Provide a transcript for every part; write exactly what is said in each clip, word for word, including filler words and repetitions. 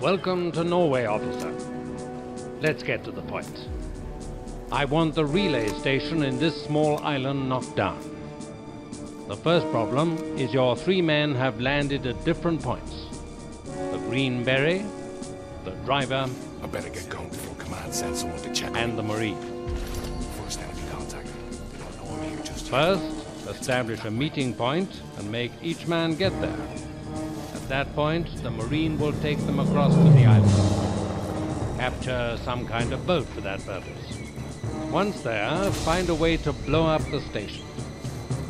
Welcome to Norway, officer. Let's get to the point. I want the relay station in this small island knocked down. The first problem is your three men have landed at different points. The Green Beret, the driver... I better get going before command sends someone to check ...and the Marie. First, contact. They don't know I'm here just First, establish a meeting point and make each man get there. At that point, the Marine will take them across to the island. Capture some kind of boat for that purpose. Once there, find a way to blow up the station.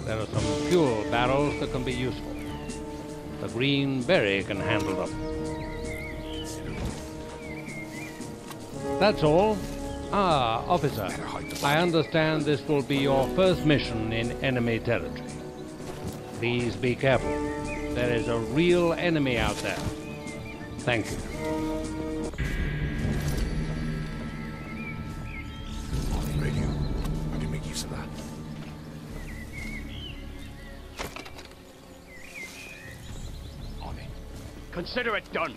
There are some fuel barrels that can be useful. The Green Beret can handle them. That's all. Ah, officer, I understand this will be your first mission in enemy territory. Please be careful. There is a real enemy out there. Thank you. Consider it done.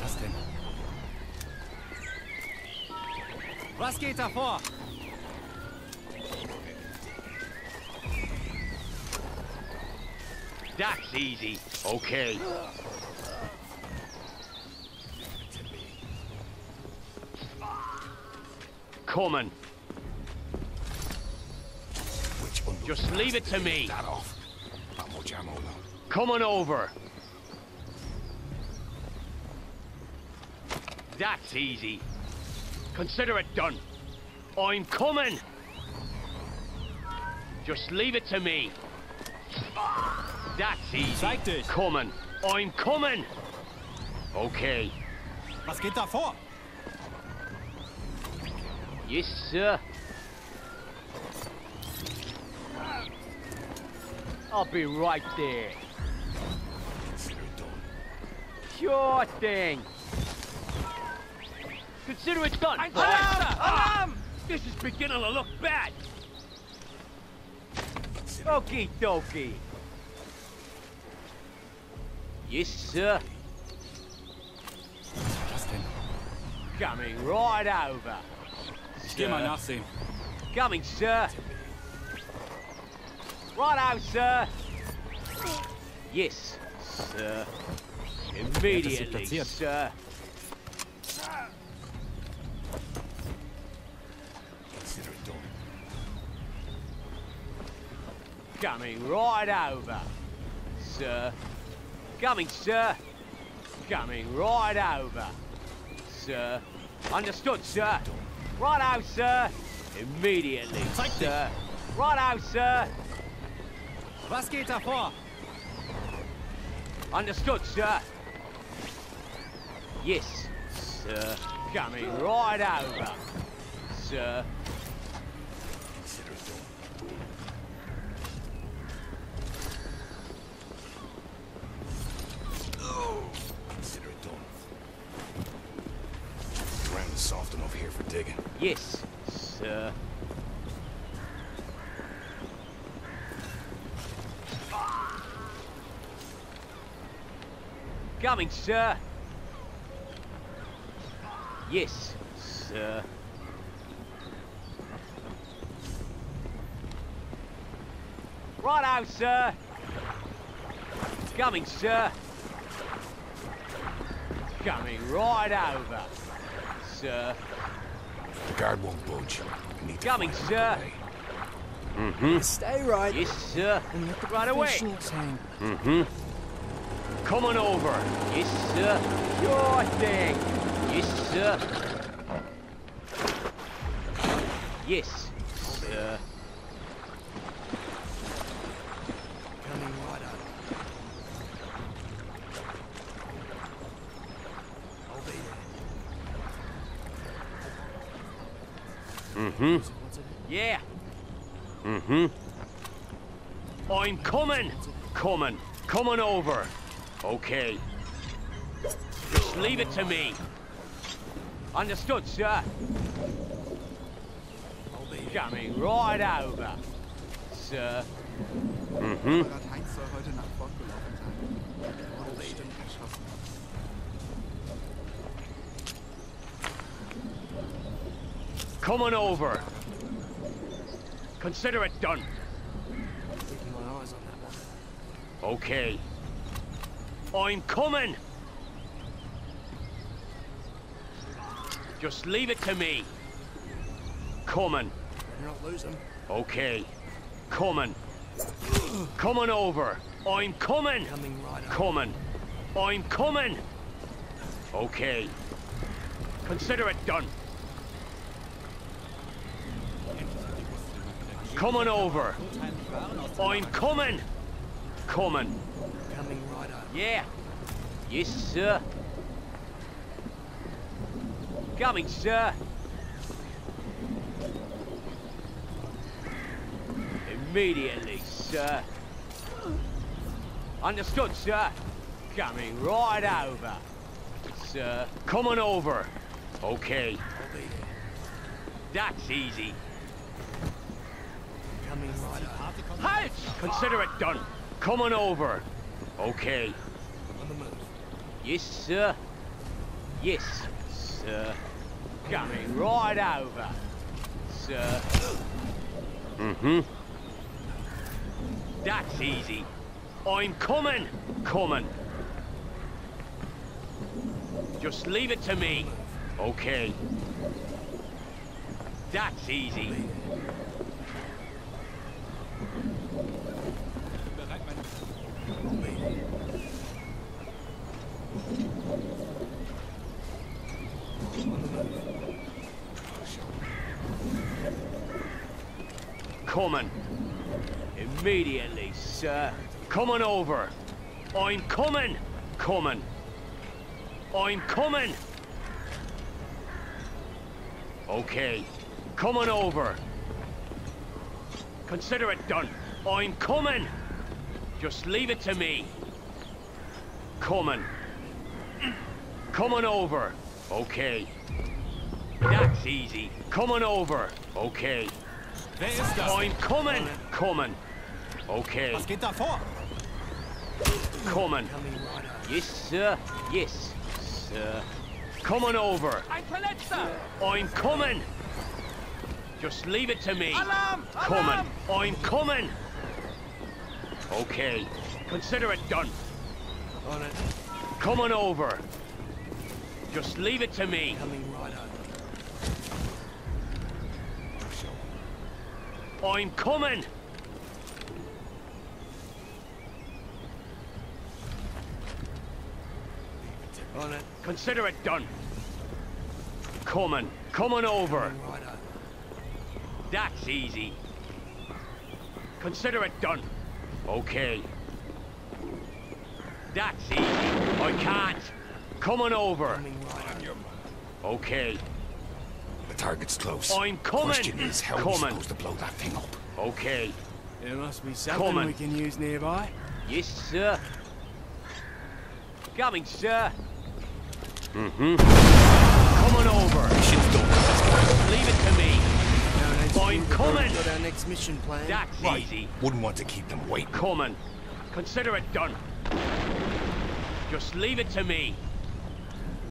Justin. Rasketa four. That's easy. Okay. Coming. Just leave it to me. That off. Not much ammo though. Come on over. That's easy. Consider it done. I'm coming. Just leave it to me. That's easy. Coming. I'm coming. Okay. Was geht da vor? Yes, sir. I'll be right there. Sure thing. Consider it done. Alarm! Alarm! This is beginning to look bad. Okie dokie. Yes, sir. Justin. Coming right over. Give me nothing. Coming, sir. Right out, sir. Yes, sir. Immediately, sir. Coming right over, sir. Coming, sir. Coming right over, sir. Understood, sir. Right out, sir. Immediately, sir. Right out, sir. Was geht da vor? Understood, sir. Yes, sir. Coming right over, sir. Yes, sir. Coming, sir. Yes, sir. Right out, sir. Coming, sir. Coming right over, sir. The guard won't budge. We need Coming, to sir. Mm-hmm. Stay right. Yes, sir. And let the right away. Mm-hmm. Come on over. Yes, sir. Sure thing. Yes, sir. Yes, sir. Coming right up. I'll be there. Mm-hmm. Yeah. Mm-hmm. I'm coming. Coming. Coming over. Okay. Just leave it to me. Understood, sir. Coming right over, sir. Mm-hmm. Come on over. Consider it done. I'm keeping my eyes on that one. Okay. I'm coming. Just leave it to me. Coming. You're not losing. Okay. Coming. Coming over. I'm coming. Coming right up. Coming. I'm coming. Okay. Consider it done. Coming over. I'm coming. Coming. Coming right up. Yeah. Yes, sir. Coming, sir. Immediately, sir. Understood, sir. Coming right over, sir. Coming over. Okay. That's easy. Coming right up. Halt! Consider it done. Coming over. Okay. On the move. Yes, sir. Yes, sir. Coming right over, sir. Mm-hmm. That's easy. I'm coming. Coming. Just leave it to me. Okay. That's easy. Coming. Immediately, sir. Coming over. I'm coming. Coming. I'm coming. Okay. Coming over. Consider it done. I'm coming. Just leave it to me. Coming. Coming over. Okay. That's easy. Coming over. Okay. I'm coming. Coming. Okay. Coming. Yes, sir. Yes, sir. Coming over. I'm coming. Just leave it to me. Alarm! Coming. I'm coming. Okay. Consider it done. On it. Coming over. Just leave it to me. Coming right over. I'm coming. On it. Consider it done. Coming. Coming over. Coming right over. That's easy. Consider it done. Okay. That's easy. I can't. Coming over. Okay. The target's close. I'm coming. Question is how we're supposed to blow that thing up. Okay. There must be something coming. We can use nearby. Yes, sir. Coming, sir. Mm-hmm. Coming over. Leave it to me. I'm coming. Got our next mission plan. That's right. Easy. Wouldn't want to keep them waiting. Coming. Consider it done. Just leave it to me.